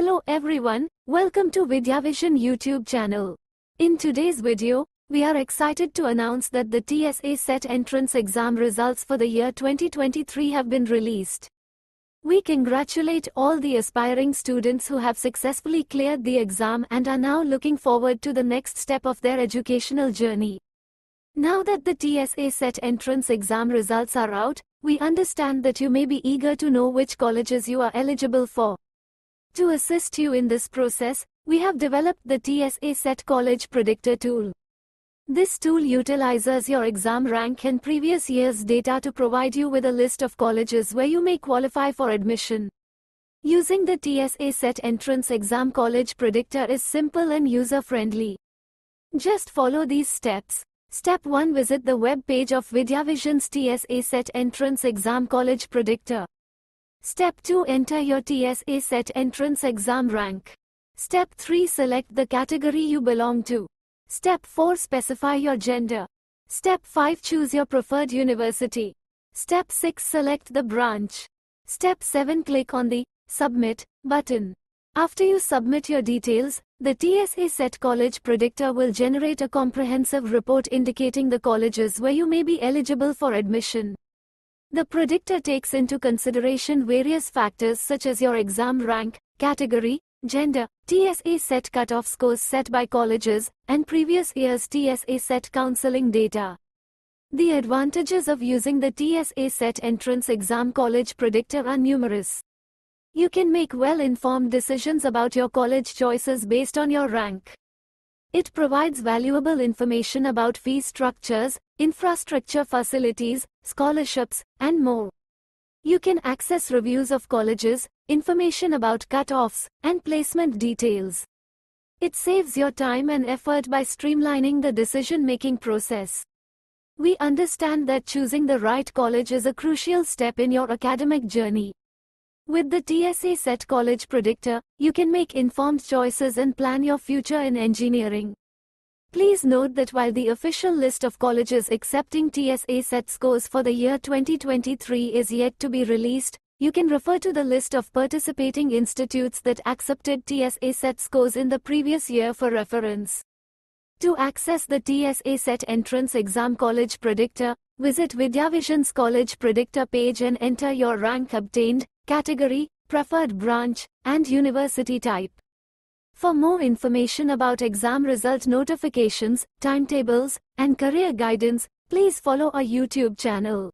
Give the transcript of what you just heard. Hello everyone, welcome to VidyaVision YouTube channel. In today's video, we are excited to announce that the TS ECET entrance exam results for the year 2023 have been released. We congratulate all the aspiring students who have successfully cleared the exam and are now looking forward to the next step of their educational journey. Now that the TS ECET entrance exam results are out, we understand that you may be eager to know which colleges you are eligible for. To assist you in this process, we have developed the TS ECET College Predictor tool. This tool utilizes your exam rank and previous year's data to provide you with a list of colleges where you may qualify for admission. Using the TS ECET Entrance Exam College Predictor is simple and user-friendly. Just follow these steps. Step 1. Visit the web page of VidyaVision's TS ECET Entrance Exam College Predictor. Step 2. Enter your TS ECET entrance exam rank. Step 3. Select the category you belong to. Step 4. Specify your gender. Step 5. Choose your preferred university. Step 6. Select the branch. Step 7. Click on the Submit button. After you submit your details, the TS ECET College Predictor will generate a comprehensive report indicating the colleges where you may be eligible for admission. The predictor takes into consideration various factors such as your exam rank, category, gender, TS ECET cutoff scores set by colleges, and previous year's TS ECET counseling data. The advantages of using the TS ECET Entrance Exam College Predictor are numerous. You can make well-informed decisions about your college choices based on your rank. It provides valuable information about fee structures, infrastructure facilities, scholarships, and more. You can access reviews of colleges, information about cutoffs, and placement details. It saves your time and effort by streamlining the decision-making process. We understand that choosing the right college is a crucial step in your academic journey. With the TS ECET College Predictor, you can make informed choices and plan your future in engineering. Please note that while the official list of colleges accepting TS ECET scores for the year 2023 is yet to be released, you can refer to the list of participating institutes that accepted TS ECET scores in the previous year for reference. To access the TS ECET Entrance Exam College Predictor, visit VidyaVision's College Predictor page and enter your rank obtained, category, preferred branch, and university type. For more information about exam result notifications, timetables, and career guidance, please follow our YouTube channel.